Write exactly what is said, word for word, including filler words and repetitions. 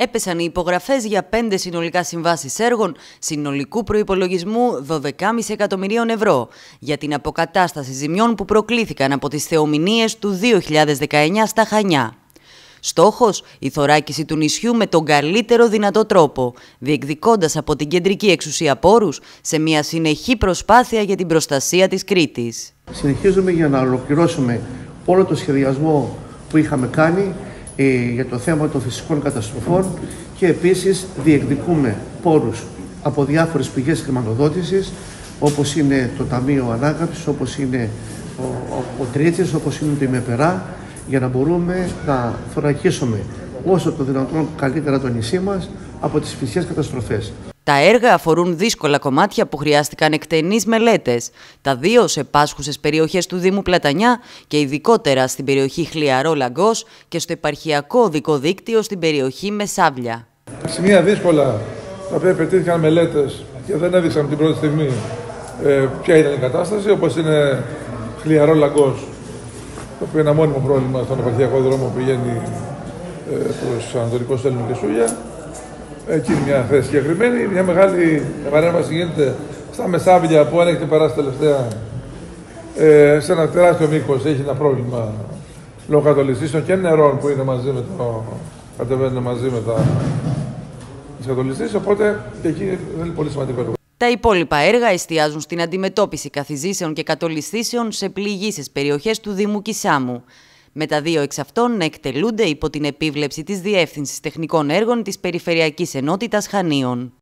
έπεσαν οι υπογραφές για πέντε συνολικά συμβάσεις έργων συνολικού προϋπολογισμού δώδεκα κόμμα πέντε εκατομμυρίων ευρώ για την αποκατάσταση ζημιών που προκλήθηκαν από τις θεομηνίες του δύο χιλιάδες δεκαεννιά στα Χανιά. Στόχος, η θωράκιση του νησιού με τον καλύτερο δυνατό τρόπο, διεκδικώντας από την κεντρική εξουσία πόρους σε μια συνεχή προσπάθεια για την προστασία της Κρήτης. Συνεχίζουμε για να ολοκληρώσουμε όλο το σχεδιασμό που είχαμε κάνει ε, για το θέμα των φυσικών καταστροφών και επίσης διεκδικούμε πόρους από διάφορες πηγές χρηματοδότησης, όπως είναι το Ταμείο Ανάκαμψης, όπως είναι ο, ο, ο Τρίτης, όπως είναι το ΙΜΕΠΕΡΑ, για να μπορούμε να θωρακίσουμε όσο το δυνατόν καλύτερα το νησί μας από τις φυσικές καταστροφές. Τα έργα αφορούν δύσκολα κομμάτια που χρειάστηκαν εκτενείς μελέτες, τα δύο σε πάσχουσες περιοχές του Δήμου Πλατανιά και ειδικότερα στην περιοχή Χλιαρό Λαγκός και στο επαρχιακό οδικό δίκτυο στην περιοχή Μεσάβλια. Σημεία δύσκολα τα οποία πετύχηκαν μελέτες και δεν έδειξαν την πρώτη στιγμή ε, ποια ήταν η κατάσταση, όπως είναι Χλιαρό Λαγκός, το οποίο είναι ένα μόνιμο πρόβλημα στον επαρχιακό δρόμο που πηγαίνει ε, προς Ανατολικό Στέλνο και Σούγια. Εκεί είναι μια θέση συγκεκριμένη. Μια μεγάλη επανέμβαση γίνεται στα Μεσάβια που, αν έχετε περάσει τελευταία, ε, σε ένα τεράστιο μήκος έχει ένα πρόβλημα λόγω κατολιστήσεων και νερών που είναι μαζί με το, κατεβαίνουν μαζί με τα κατολιστήσεις. Οπότε και εκεί δεν είναι πολύ σημαντικό έργο. Τα υπόλοιπα έργα εστιάζουν στην αντιμετώπιση καθιζήσεων και κατολιστήσεων σε πληγήσεις περιοχές του Δήμου Κισάμου, με τα δύο εξ αυτών να εκτελούνται υπό την επίβλεψη της Διεύθυνσης Τεχνικών Έργων της Περιφερειακής Ενότητας Χανίων.